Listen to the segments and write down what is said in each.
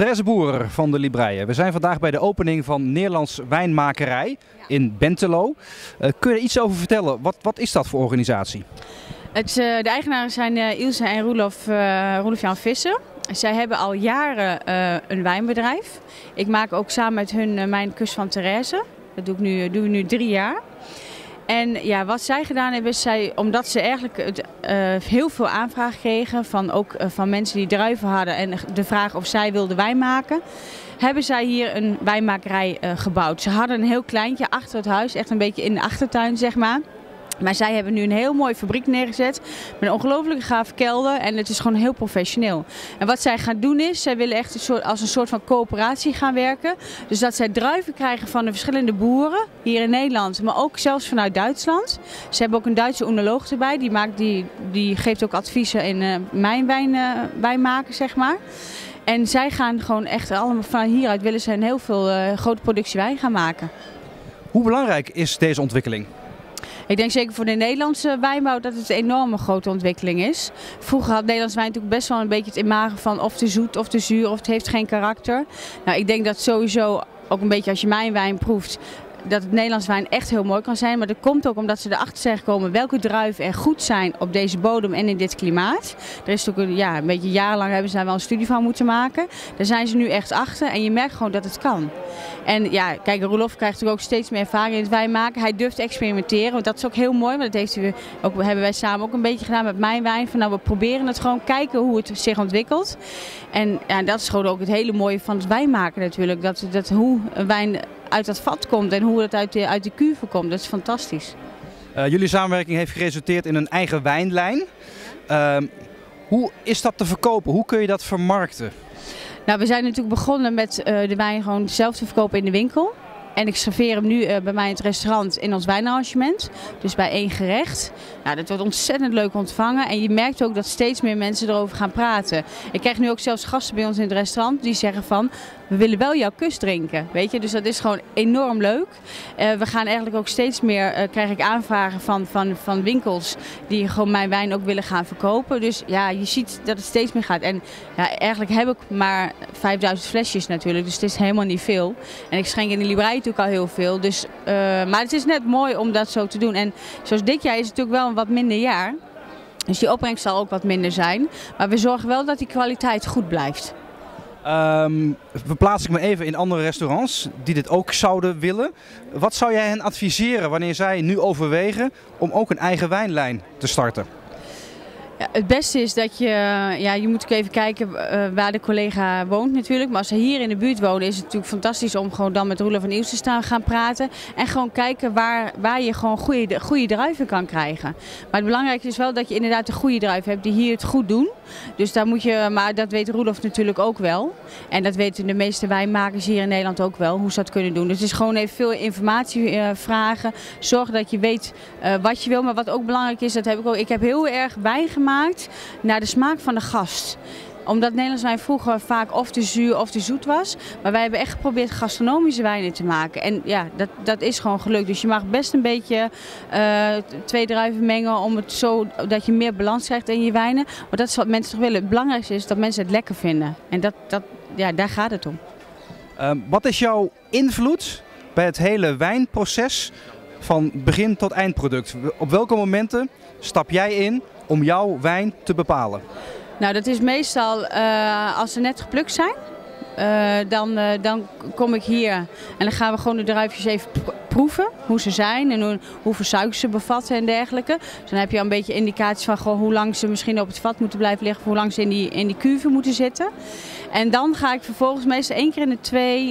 Thérèse Boer van de Librije. We zijn vandaag bij de opening van Nederlands Wijnmakerij in Bentelo. Kun je er iets over vertellen? Wat is dat voor organisatie? De eigenaren zijn Ilse en Roelof Jan Visser. Zij hebben al jaren een wijnbedrijf. Ik maak ook samen met hun mijn Kus van Thérèse. Dat doen we nu 3 jaar. En ja, wat zij gedaan hebben, is omdat ze eigenlijk heel veel aanvraag kregen van mensen die druiven hadden en de vraag of zij wilden wijn maken, hebben zij hier een wijnmakerij gebouwd. Ze hadden een heel kleintje achter het huis, echt een beetje in de achtertuin, zeg maar. Maar zij hebben nu een heel mooie fabriek neergezet met een ongelooflijk gaaf kelder en het is gewoon heel professioneel. En wat zij gaan doen is, zij willen echt als een soort van coöperatie gaan werken. Dus dat zij druiven krijgen van de verschillende boeren hier in Nederland, maar ook zelfs vanuit Duitsland. Ze hebben ook een Duitse oenoloog erbij, die geeft ook adviezen in mijn wijnmaken, zeg maar. En zij gaan gewoon echt allemaal van hieruit willen ze een heel veel grote productie wijn gaan maken. Hoe belangrijk is deze ontwikkeling? Ik denk zeker voor de Nederlandse wijnbouw dat het een enorme grote ontwikkeling is. Vroeger had Nederlands wijn natuurlijk best wel een beetje het imago van of te zoet of te zuur of het heeft geen karakter. Nou, ik denk dat sowieso, ook een beetje als je mijn wijn proeft, dat het Nederlands wijn echt heel mooi kan zijn. Maar dat komt ook omdat ze erachter zijn gekomen welke druiven er goed zijn op deze bodem en in dit klimaat. Er is natuurlijk een beetje jarenlang hebben ze daar wel een studie van moeten maken. Daar zijn ze nu echt achter en je merkt gewoon dat het kan. En ja, kijk, Roelof krijgt natuurlijk ook steeds meer ervaring in het wijnmaken. Hij durft te experimenteren, want dat is ook heel mooi. Want dat hebben wij samen ook een beetje gedaan met mijn wijn. Van nou, we proberen het gewoon, kijken hoe het zich ontwikkelt. En ja, dat is gewoon ook het hele mooie van het wijnmaken natuurlijk. Dat hoe een wijn uit dat vat komt en hoe het uit de cuve komt. Dat is fantastisch. Jullie samenwerking heeft geresulteerd in een eigen wijnlijn. Hoe is dat te verkopen? Hoe kun je dat vermarkten? Nou, we zijn natuurlijk begonnen met de wijn gewoon zelf te verkopen in de winkel. En ik serveer hem nu bij mij in het restaurant in ons wijnarrangement. Dus bij 1 gerecht. Nou, dat wordt ontzettend leuk ontvangen. En je merkt ook dat steeds meer mensen erover gaan praten. Ik krijg nu ook zelfs gasten bij ons in het restaurant die zeggen van, we willen wel jouw kus drinken. Weet je? Dus dat is gewoon enorm leuk. We gaan eigenlijk ook steeds meer, krijg ik aanvragen van winkels die gewoon mijn wijn ook willen gaan verkopen. Dus ja, je ziet dat het steeds meer gaat. En ja, eigenlijk heb ik maar 5000 flesjes natuurlijk. Dus het is helemaal niet veel. En ik schenk in de library ook al heel veel. Dus, maar het is net mooi om dat zo te doen. En zoals dit jaar is het natuurlijk wel een wat minder jaar. Dus die opbrengst zal ook wat minder zijn. Maar we zorgen wel dat die kwaliteit goed blijft. Verplaats ik me even in andere restaurants die dit ook zouden willen. Wat zou jij hen adviseren wanneer zij nu overwegen om ook een eigen wijnlijn te starten? Ja, het beste is dat je moet ook even kijken waar de collega woont natuurlijk. Maar als ze hier in de buurt wonen is het natuurlijk fantastisch om gewoon dan met Roelof van Ilse te gaan praten. En gewoon kijken waar je gewoon goede druiven kan krijgen. Maar het belangrijkste is wel dat je inderdaad de goede druiven hebt die hier het goed doen. Dus daar moet je, maar dat weet Roelof natuurlijk ook wel. En dat weten de meeste wijnmakers hier in Nederland ook wel, hoe ze dat kunnen doen. Dus het is gewoon even veel informatie vragen. Zorg dat je weet wat je wil. Maar wat ook belangrijk is, dat heb ik ook. Ik heb heel erg wijn gemaakt naar de smaak van de gast. Omdat Nederlands wijn vroeger vaak of te zuur of te zoet was. Maar wij hebben echt geprobeerd gastronomische wijnen te maken. En ja, dat is gewoon gelukt. Dus je mag best een beetje 2 druiven mengen om het zo dat je meer balans krijgt in je wijnen. Maar dat is wat mensen toch willen. Het belangrijkste is dat mensen het lekker vinden. En ja, daar gaat het om. Wat is jouw invloed bij het hele wijnproces van begin tot eindproduct? Op welke momenten stap jij in om jouw wijn te bepalen? Nou, dat is meestal als ze net geplukt zijn. Dan kom ik hier en dan gaan we gewoon de druifjes even proeven. Hoe ze zijn en hoeveel suiker ze bevatten en dergelijke. Dus dan heb je al een beetje indicaties van gewoon hoe lang ze misschien op het vat moeten blijven liggen. Of hoe lang ze in die cuve moeten zitten. En dan ga ik vervolgens meestal 1 keer in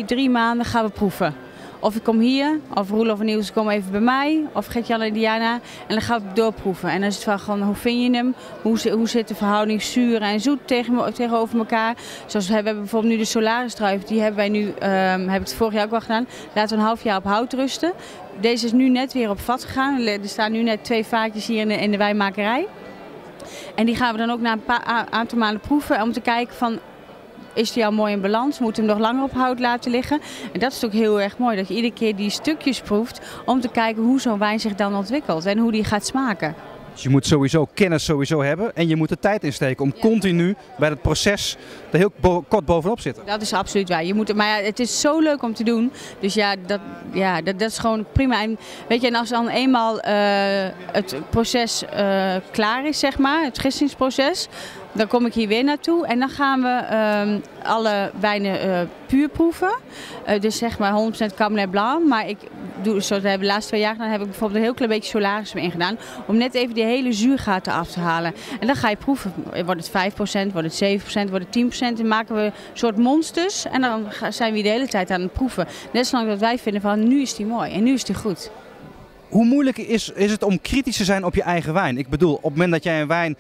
de 2-3 maanden gaan we proeven. Of ik kom hier, of Roelof en Ilse komen even bij mij, of Gert-Jan en Diana. En dan gaan we doorproeven. En dan is het wel gewoon, hoe vind je hem? Hoe zit de verhouding zuur en zoet tegenover elkaar? Zoals we hebben bijvoorbeeld nu de Solaristruif, die hebben wij nu, heb ik het vorig jaar ook al gedaan, laten we een half jaar op hout rusten. Deze is nu net weer op vat gegaan. Er staan nu net 2 vaatjes hier in de wijnmakerij. En die gaan we dan ook na een aantal maanden proeven om te kijken van, is die al mooi in balans? Moet hem nog langer op hout laten liggen? En dat is natuurlijk heel erg mooi, dat je iedere keer die stukjes proeft om te kijken hoe zo'n wijn zich dan ontwikkelt en hoe die gaat smaken. Dus je moet sowieso kennis hebben en je moet er tijd in steken om continu bij het proces er heel kort bovenop zitten. Dat is absoluut waar. Je moet, maar ja, het is zo leuk om te doen. Dus dat is gewoon prima. En, weet je, en als dan eenmaal het proces klaar is, zeg maar, het gistingsproces, dan kom ik hier weer naartoe en dan gaan we alle wijnen puur proeven. Dus zeg maar 100% cabernet blanc. Maar ik doe, zoals we de laatste 2 jaar gedaan, heb ik bijvoorbeeld een heel klein beetje solaris mee ingedaan. Om net even die hele zuurgaten af te halen. En dan ga je proeven. Wordt het 5%, wordt het 7%, wordt het 10%. Dan maken we een soort monsters. En dan zijn we de hele tijd aan het proeven. Net zolang dat wij vinden van nu is die mooi en nu is die goed. Hoe moeilijk is het om kritisch te zijn op je eigen wijn? Ik bedoel, op het moment dat jij een wijn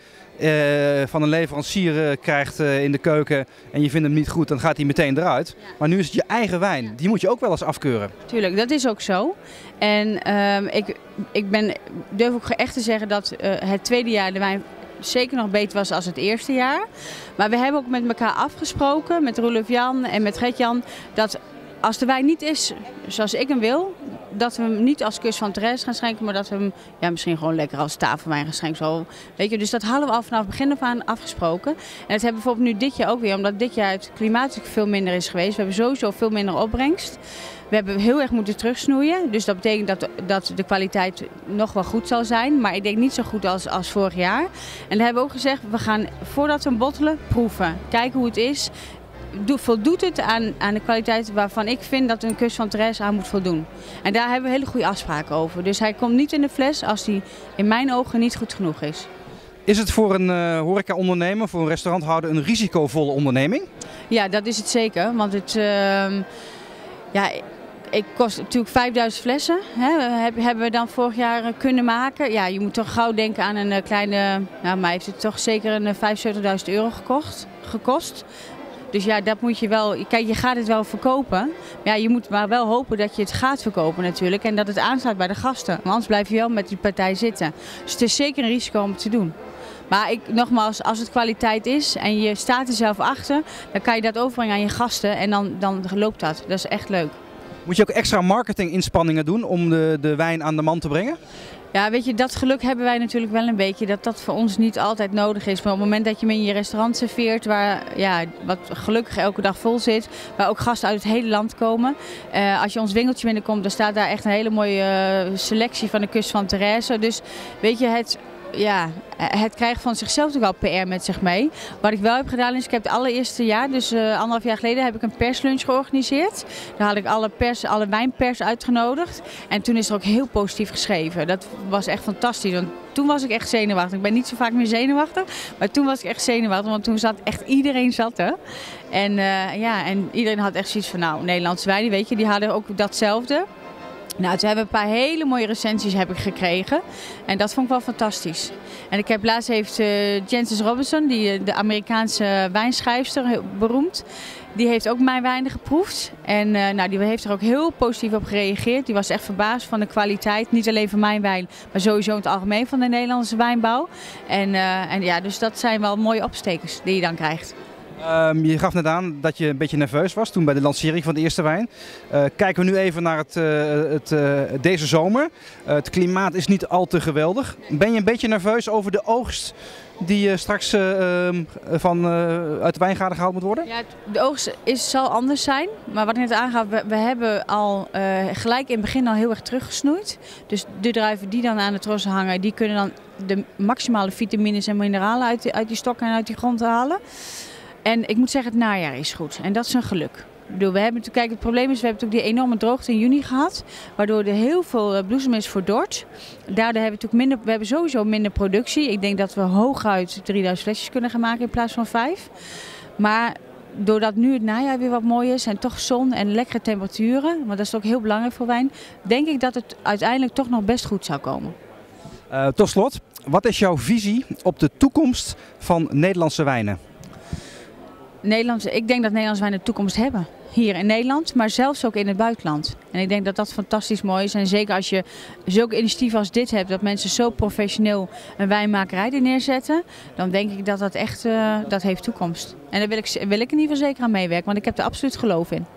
van een leverancier krijgt in de keuken en je vindt hem niet goed, dan gaat hij meteen eruit. Ja. Maar nu is het je eigen wijn. Ja. Die moet je ook wel eens afkeuren. Tuurlijk, dat is ook zo. En ik durf ook echt te zeggen dat het 2e jaar de wijn zeker nog beter was als het 1e jaar. Maar we hebben ook met elkaar afgesproken, met Roelof Jan en met Gert-Jan, dat als de wijn niet is zoals ik hem wil, dat we hem niet als Kus van Thérèse gaan schenken, maar dat we hem misschien gewoon lekker als tafelwijn gaan schenken. Zo, weet je, dus dat hadden we al vanaf het begin af aan afgesproken. En dat hebben we bijvoorbeeld nu dit jaar ook weer, omdat dit jaar het klimaat veel minder is geweest. We hebben sowieso veel minder opbrengst. We hebben heel erg moeten terugsnoeien. Dus dat betekent dat de kwaliteit nog wel goed zal zijn. Maar ik denk niet zo goed als vorig jaar. En daar hebben we ook gezegd, we gaan voordat we hem bottelen, proeven. Kijken hoe het is. Voldoet het aan de kwaliteit waarvan ik vind dat een Kus van Thérèse aan moet voldoen. En daar hebben we hele goede afspraken over. Dus hij komt niet in de fles als hij in mijn ogen niet goed genoeg is. Is het voor een horeca-ondernemer, voor een restauranthouder, een risicovolle onderneming? Ja, dat is het zeker. Want het ik kost natuurlijk 5000 flessen. Hebben we dan vorig jaar kunnen maken. Ja, je moet toch gauw denken aan een kleine. Nou, mij heeft het toch zeker een 75.000 euro gekost. Dus ja, dat moet je wel. Kijk, je gaat het wel verkopen. Ja, je moet maar wel hopen dat je het gaat verkopen natuurlijk. En dat het aanslaat bij de gasten. Want anders blijf je wel met die partij zitten. Dus het is zeker een risico om het te doen. Maar nogmaals, als het kwaliteit is en je staat er zelf achter, dan kan je dat overbrengen aan je gasten. En dan loopt dat. Dat is echt leuk. Moet je ook extra marketinginspanningen doen om de wijn aan de man te brengen? Ja, weet je, dat geluk hebben wij natuurlijk wel een beetje, dat voor ons niet altijd nodig is. Maar op het moment dat je hem in je restaurant serveert, wat gelukkig elke dag vol zit, waar ook gasten uit het hele land komen. Als je ons winkeltje binnenkomt, dan staat daar echt een hele mooie selectie van de Kus van Thérèse. Dus weet je, het krijgt van zichzelf ook al PR met zich mee. Wat ik wel heb gedaan is, ik heb het allereerste jaar, dus 1,5 jaar geleden, heb ik een perslunch georganiseerd. Daar had ik alle wijnpers uitgenodigd. En toen is er ook heel positief geschreven. Dat was echt fantastisch. Want toen was ik echt zenuwachtig. Ik ben niet zo vaak meer zenuwachtig, maar toen was ik echt zenuwachtig. Want toen zat echt iedereen er. En, en iedereen had echt zoiets van, nou, Nederlandse wijn, weet je, die hadden ook datzelfde. Nou, toen hebben we een paar hele mooie recensies gekregen en dat vond ik wel fantastisch. En ik heb laatst heeft Jancis Robinson, de Amerikaanse wijnschrijfster, beroemd, die heeft ook mijn wijnen geproefd. En die heeft er ook heel positief op gereageerd. Die was echt verbaasd van de kwaliteit, niet alleen van mijn wijn, maar sowieso in het algemeen van de Nederlandse wijnbouw. En, dus dat zijn wel mooie opstekers die je dan krijgt. Je gaf net aan dat je een beetje nerveus was toen bij de lancering van de eerste wijn. Kijken we nu even naar deze zomer. Het klimaat is niet al te geweldig. Ben je een beetje nerveus over de oogst die straks uit de wijngaarden gehaald moet worden? Ja, de oogst zal anders zijn. Maar wat ik net aangaf, we hebben al gelijk in het begin al heel erg teruggesnoeid. Dus de druiven die dan aan de trossen hangen, die kunnen dan de maximale vitamines en mineralen uit die stokken en uit die grond halen. En ik moet zeggen, het najaar is goed. En dat is een geluk. Ik bedoel, het probleem is, we hebben natuurlijk die enorme droogte in juni gehad. Waardoor er heel veel bloesem is verdord. Daardoor hebben we sowieso minder productie. Ik denk dat we hooguit 3000 flesjes kunnen gaan maken in plaats van 5. Maar doordat nu het najaar weer wat mooi is en toch zon en lekkere temperaturen. Want dat is ook heel belangrijk voor wijn. Denk ik dat het uiteindelijk toch nog best goed zou komen. Tot slot, wat is jouw visie op de toekomst van Nederlandse wijnen? Ik denk dat Nederlandse wijnen de toekomst hebben. Hier in Nederland, maar zelfs ook in het buitenland. En ik denk dat dat fantastisch mooi is. En zeker als je zulke initiatieven als dit hebt, dat mensen zo professioneel een wijnmakerij er neerzetten, dan denk ik dat dat echt, dat heeft toekomst. En daar wil ik in ieder geval zeker aan meewerken, want ik heb er absoluut geloof in.